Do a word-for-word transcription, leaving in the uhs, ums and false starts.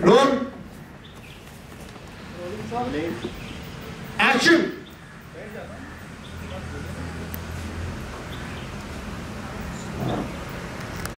Roll. Action.